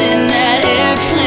in that airplane.